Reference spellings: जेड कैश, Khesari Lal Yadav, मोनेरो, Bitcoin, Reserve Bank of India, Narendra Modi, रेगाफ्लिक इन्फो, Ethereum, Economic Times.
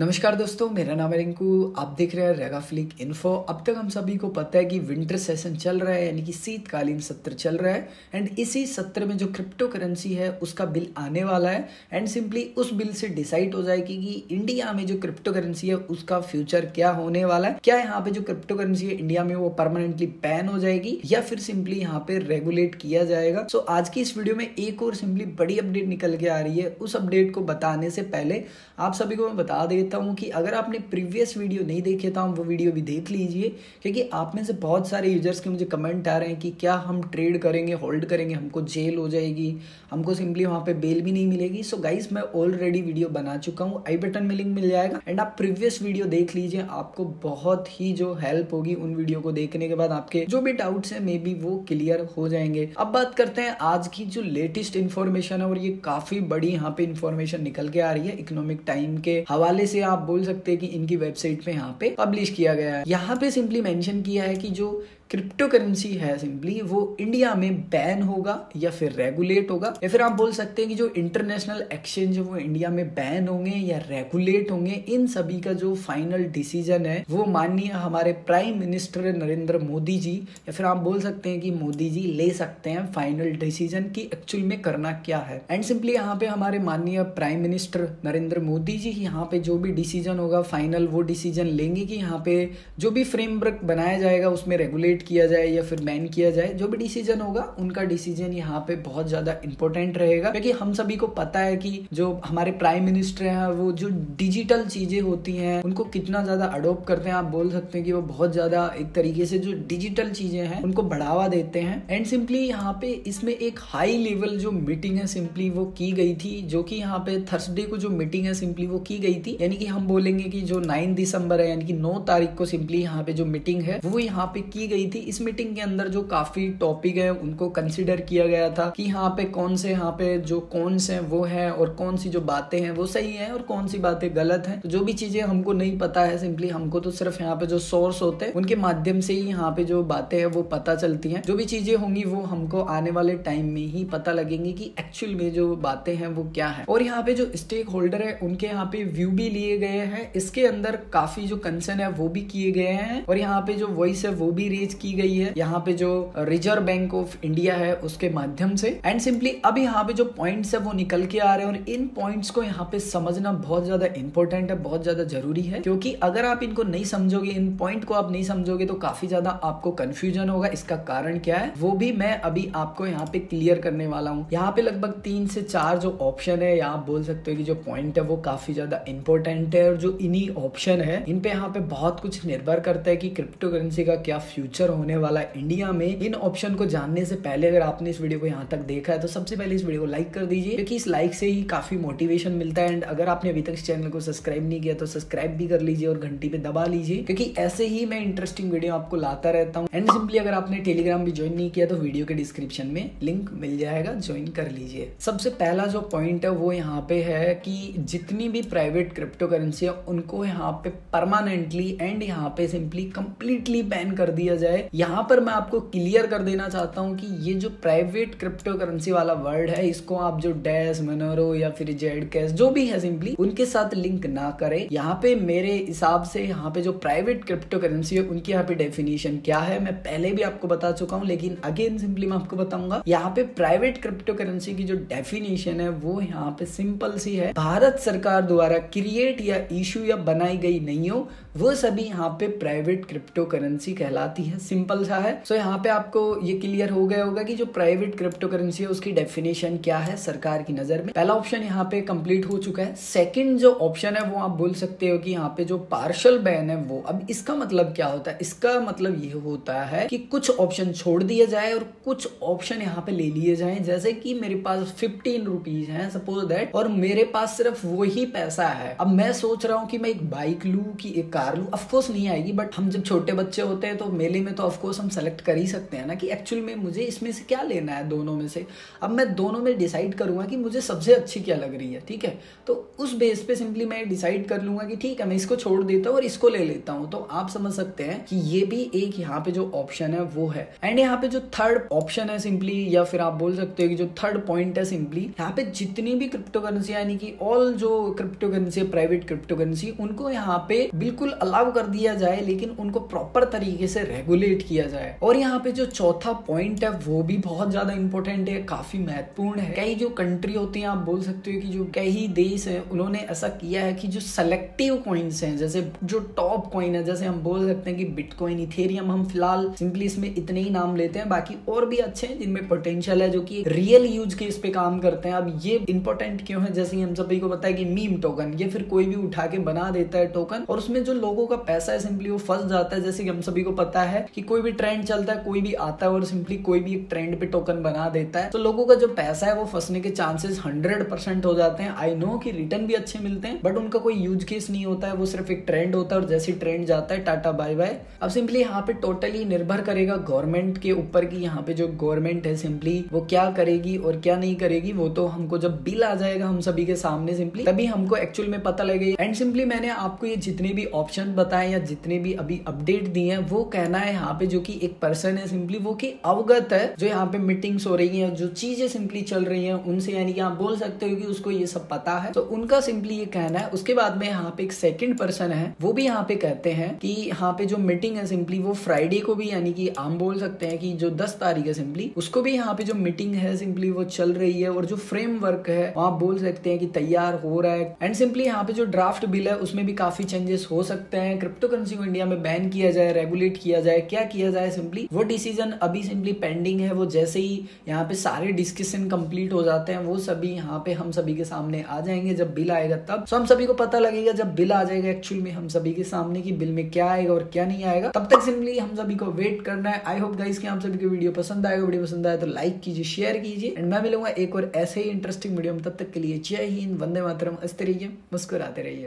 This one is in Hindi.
नमस्कार दोस्तों, मेरा नाम है रिंकू। आप देख रहे हैं रेगाफ्लिक इन्फो। अब तक हम सभी को पता है कि विंटर सेशन चल रहा है, यानी कि शीतकालीन सत्र चल रहा है। एंड इसी सत्र में जो क्रिप्टो करेंसी है उसका बिल आने वाला है एंड सिंपली उस बिल से डिसाइड हो जाएगी कि इंडिया में जो क्रिप्टो करेंसी है उसका फ्यूचर क्या होने वाला है। क्या यहाँ पे जो क्रिप्टो करेंसी है इंडिया में वो परमानेंटली बैन हो जाएगी या फिर सिंपली यहाँ पे रेगुलेट किया जाएगा। सो आज की इस वीडियो में एक और सिंपली बड़ी अपडेट निकल के आ रही है। उस अपडेट को बताने से पहले आप सभी को मैं बता दें कि अगर आपने प्रीवियस वीडियो नहीं देखे तो वो वीडियो भी देख लीजिए, क्योंकि आप में से बहुत सारे यूजर्स के मुझे कमेंट आ रहे हैं कि क्या हम ट्रेड करेंगे, होल्ड करेंगे, हमको जेल हो जाएगी, हमको सिंपली वहां पे बेल भी नहीं मिलेगी। सो गाइस, मैं ऑलरेडी वीडियो बना चुका हूं, आई बटन में लिंक मिल जाएगा एंड आप प्रीवियस वीडियो देख लीजिए। आपको बहुत ही जो हेल्प होगी उन वीडियो को देखने के बाद आपके जो भी डाउट्स है मे बी वो क्लियर हो जाएंगे। अब बात करते हैं आज की जो लेटेस्ट इंफॉर्मेशन है, और ये काफी बड़ी यहाँ पे इंफॉर्मेशन निकल के आ रही है। इकोनॉमिक टाइम के हवाले से आप बोल सकते हैं कि इनकी वेबसाइट पे यहाँ पे पब्लिश किया गया है। यहाँ पे सिंपली मेंशन किया है कि जो क्रिप्टो करेंसी है सिंपली वो इंडिया में बैन होगा या फिर रेगुलेट होगा, या फिर आप बोल सकते हैं कि जो इंटरनेशनल एक्सचेंज है वो इंडिया में बैन होंगे या रेगुलेट होंगे। इन सभी का जो फाइनल डिसीजन है वो माननीय हमारे प्राइम मिनिस्टर नरेंद्र मोदी जी, या फिर आप बोल सकते हैं कि मोदी जी ले सकते हैं फाइनल डिसीजन की एक्चुअल में करना क्या है। एंड सिंपली यहाँ पे हमारे माननीय प्राइम मिनिस्टर नरेंद्र मोदी जी यहाँ पे जो भी डिसीजन होगा फाइनल वो डिसीजन लेंगे कि यहाँ पे जो भी फ्रेमवर्क बनाया जाएगा उसमें रेगुलेट किया जाए या फिर बैन किया जाए। जो भी डिसीजन होगा उनका डिसीजन यहाँ पे बहुत ज्यादा इंपॉर्टेंट रहेगा, क्योंकि हम सभी को पता है कि जो हमारे प्राइम मिनिस्टर हैं वो जो डिजिटल चीजें होती हैं उनको कितना ज्यादा अडॉप्ट करते हैं। आप बोल सकते हैं कि वो बहुत ज्यादा एक तरीके से जो डिजिटल चीजें हैं उनको बढ़ावा देते हैं। एंड सिंपली यहाँ पे इसमें एक हाई लेवल जो मीटिंग है सिंपली वो की गई थी, जो की यहाँ पे थर्सडे को जो मीटिंग है सिंपली वो की गई थी, यानी कि हम बोलेंगे कि जो 9 दिसंबर है यानी कि 9 तारीख को सिंपली यहाँ पे जो मीटिंग है वो यहाँ पे की गई थी। इस मीटिंग के अंदर जो काफी टॉपिक है उनको कंसीडर किया गया था कि यहाँ पे कौन से यहाँ पे जो कॉन्स हैं वो है और कौन सी जो बातें हैं वो सही है और कौन सी बातें गलत हैं। तो जो भी चीजें हमको नहीं पता है सिंपली हमको तो सिर्फ यहाँ पे जो सोर्स होते हैं उनके माध्यम से ही यहाँ पे जो बातें हैं वो पता चलती हैं। जो भी चीजें होंगी वो हमको आने वाले टाइम में ही पता लगेंगी कि एक्चुअल में जो बातें हैं वो क्या है। और यहाँ पे जो स्टेक होल्डर है उनके यहाँ पे व्यू भी लिए गए हैं, इसके अंदर काफी जो कंसर्न है वो भी किए गए हैं और यहाँ पे जो वॉइस है वो भी रेज की गई है यहाँ पे जो रिजर्व बैंक ऑफ इंडिया है उसके माध्यम से। एंड सिंपली अब यहाँ पे जो पॉइंट्स है वो निकल के आ रहे हैं और इन पॉइंट्स को यहाँ पे समझना बहुत ज्यादा इंपॉर्टेंट है, बहुत ज्यादा जरूरी है, क्योंकि अगर आप इनको नहीं समझोगे, इन पॉइंट को आप नहीं समझोगे तो काफी ज्यादा आपको कंफ्यूजन होगा। इसका कारण क्या है वो भी मैं अभी आपको यहाँ पे क्लियर करने वाला हूँ। यहाँ पे लगभग 3 से 4 जो ऑप्शन है या आप बोल सकते हो कि जो पॉइंट है वो काफी ज्यादा इंपॉर्टेंट है, और जो इन्हीं ऑप्शन है इन पे यहाँ पे बहुत कुछ निर्भर करता है कि क्रिप्टो करेंसी का क्या फ्यूचर होने वाला इंडिया में। इन ऑप्शन को जानने से पहले अगर आपने इस वीडियो को यहाँ तक देखा है तो सबसे पहले इस वीडियो को लाइक कर दीजिए, क्योंकि इस लाइक से ही काफी मोटिवेशन मिलता है। एंड अगर आपने अभी तक इस चैनल को सब्सक्राइब नहीं किया तो सब्सक्राइब भी कर लीजिए और घंटी पे दबा लीजिए, क्योंकि ऐसे ही मैं इंटरेस्टिंग वीडियो आपको लाता रहता हूँ। एंड सिंपली अगर आपने टेलीग्राम भी ज्वाइन नहीं किया तो वीडियो के डिस्क्रिप्शन में लिंक मिल जाएगा, ज्वाइन कर लीजिए। सबसे पहला जो पॉइंट है वो यहाँ पे है कि जितनी भी प्राइवेट क्रिप्टो करेंसी है उनको यहाँ पे परमानेंटली एंड यहाँ पे सिंपली कंप्लीटली बैन कर दिया जाए। यहाँ पर मैं आपको क्लियर कर देना चाहता हूँ कि ये जो प्राइवेट क्रिप्टो करेंसी वाला वर्ड है इसको आप जो डैश, मोनेरो या फिर जेड कैश जो भी है सिंपली उनके साथ लिंक ना करें। यहाँ पे मेरे हिसाब से यहाँ पे जो प्राइवेट क्रिप्टो करेंसी है उनकी यहाँ पे डेफिनेशन क्या है मैं पहले भी आपको बता चुका हूँ, लेकिन अगेन सिंपली मैं आपको बताऊंगा। यहाँ पे प्राइवेट क्रिप्टो करेंसी की जो डेफिनेशन है वो यहाँ पे सिंपल सी है, भारत सरकार द्वारा क्रिएट या इश्यू या बनाई गई नहीं हो वो सभी यहाँ पे प्राइवेट क्रिप्टो करेंसी कहलाती है। सिंपल सा है। सो यहाँ पे आपको ये क्लियर हो गया होगा कि जो प्राइवेट क्रिप्टो करेंसी है उसकी डेफिनेशन क्या है सरकार की नजर में। पहला ऑप्शन यहाँ पे कंप्लीट हो चुका है। सेकंड जो ऑप्शन है वो आप बोल सकते हो कि यहाँ पे जो पार्शियल बैन है वो, अब इसका मतलब क्या होता है, इसका मतलब ये होता है कि कुछ ऑप्शन छोड़ दिए जाए और कुछ ऑप्शन यहाँ पे ले लिए जाए। जैसे कि मेरे पास 15 रुपीज है सपोज दैट, और मेरे पास सिर्फ वो ही पैसा है। अब मैं सोच रहा हूँ कि मैं एक बाइक लू कि एक कार लू, ऑफकोर्स नहीं आएगी, बट हम जब छोटे बच्चे होते हैं तो मेले में तो ऑफकोर्स हम सेलेक्ट कर ही सकते हैं ना कि एक्चुअल में मुझे इसमें से क्या लेना है दोनों में से। अब मैं दोनों में डिसाइड करूँगा कि मुझे सबसे अच्छी क्या लग रही है, ठीक है। तो उस बेस पे सिंपली मैं डिसाइड कर लूँगा कि ठीक है मैं इसको छोड़ देता हूँ और इसको ले लेता हूँ। तो आप समझ सकते हैं कि ये भी एक यहाँ पे जो ऑप्शन है वो है। एंड यहाँ पे जो थर्ड ऑप्शन है सिंपली, या फिर आप बोल सकते हो कि जो थर्ड पॉइंट है सिंपली, यहाँ पे जितनी भी क्रिप्टो करेंसी यानी कि ऑल जो crypto currency private crypto currency उनको यहाँ पे बिल्कुल अलाउ कर दिया जाए, लेकिन उनको प्रॉपर तरीके से रेगुलेट किया जाए। और यहाँ पे जो चौथा पॉइंट है वो भी बहुत ज्यादा इंपॉर्टेंट है, काफी महत्वपूर्ण है। कई जो कंट्री होती है, आप बोल सकते हो कि जो कई देश है उन्होंने ऐसा किया है कि जो सेलेक्टिव कॉइन्स हैं, जैसे जो टॉप कॉइन है, जैसे हम बोल सकते हैं कि बिटकॉइन, इथेरियम, हम फिलहाल सिंपली इसमें इतने ही नाम लेते हैं, बाकी और भी अच्छे हैं जिनमें पोटेंशियल है, जो कि रियल यूज के इस पे काम करते हैं। अब ये इंपॉर्टेंट क्यों है, जैसे हम सभी को पता है कि मीम टोकन, ये फिर कोई भी उठा के बना देता है टोकन और उसमें जो लोगों का पैसा है सिंपली वो फंस जाता है। जैसे कि हम सभी को पता है कि कोई भी ट्रेंड चलता है, कोई भी आता है और सिंपली कोई भी एक ट्रेंड पे टोकन बना देता है, तो लोगों का जो पैसा है वो फंसने के चांसेस 100% हो जाते हैं। आई नो कि रिटर्न भी अच्छे मिलते हैं बट उनका कोई यूज केस नहीं होता है, वो सिर्फ एक ट्रेंड होता है और जैसे ट्रेंड जाता है टाटा बाय बाय। अब सिंपली यहाँ पे टोटली निर्भर करेगा गवर्नमेंट के ऊपर की यहाँ पे जो गवर्नमेंट है सिंपली वो क्या करेगी और क्या नहीं करेगी। वो तो हमको जब बिल आ जाएगा हम सभी के सामने सिंपली तभी हमको एक्चुअल में पता लगेगा। एंड सिंपली मैंने आपको ये जितने भी ऑप्शन बताए या जितने भी अभी अपडेट दिए हैं वो कहना है यहाँ पे जो कि एक पर्सन है सिंपली वो कि अवगत है, जो यहाँ पे मीटिंग्स हो रही हैं, जो चीजें सिंपली चल रही हैं उनसे, यानी कि आप बोल सकते हो कि उसको ये सब पता है, तो उनका सिंपली ये कहना है। उसके बाद में यहाँ पे एक सेकेंड पर्सन है, वो भी यहाँ पे कहते हैं कि यहाँ पे जो मीटिंग है सिंपली वो फ्राइडे को भी, यानी कि हम बोल सकते हैं कि जो 10 तारीख है सिंपली उसको भी यहाँ पे जो मीटिंग है सिंपली वो चल रही है और जो फ्रेमवर्क है आप बोल सकते हैं कि तैयार हो रहा है। एंड सिंपली यहाँ पे जो ड्राफ्ट बिल है उसमें भी काफी चेंजेस हो सकते हैं। क्रिप्टो करेंसी को इंडिया में बैन किया जाए, रेगुलेट किया जाए, क्या किया जाए सिंपली वो डिसीजन अभी सिंपली पेंडिंग है। वो जैसे ही यहाँ पे सारे डिस्कशन कंप्लीट हो जाते हैं वो सभी यहाँ पे हम सभी के सामने आ जाएंगे जब बिल आएगा तब। सो हम सभी को पता लगेगा जब बिल आ जाएगा एक्चुअल में हम सभी के सामने कि बिल में क्या आएगा और क्या नहीं आएगा। तब तक सिंपली हम सभी को वेट करना है। आई होप गाइस कि आप सभी को वीडियो पसंद आएगा। वीडियो पसंद आए तो लाइक कीजिए, शेयर कीजिए एंड मैं मिलूंगा एक और ऐसे ही इंटरेस्टिंग वीडियो में। तब तक के लिए जय हिंद, वंदे मातरम, हंसते रहिए, मुस्कुराते रहिए।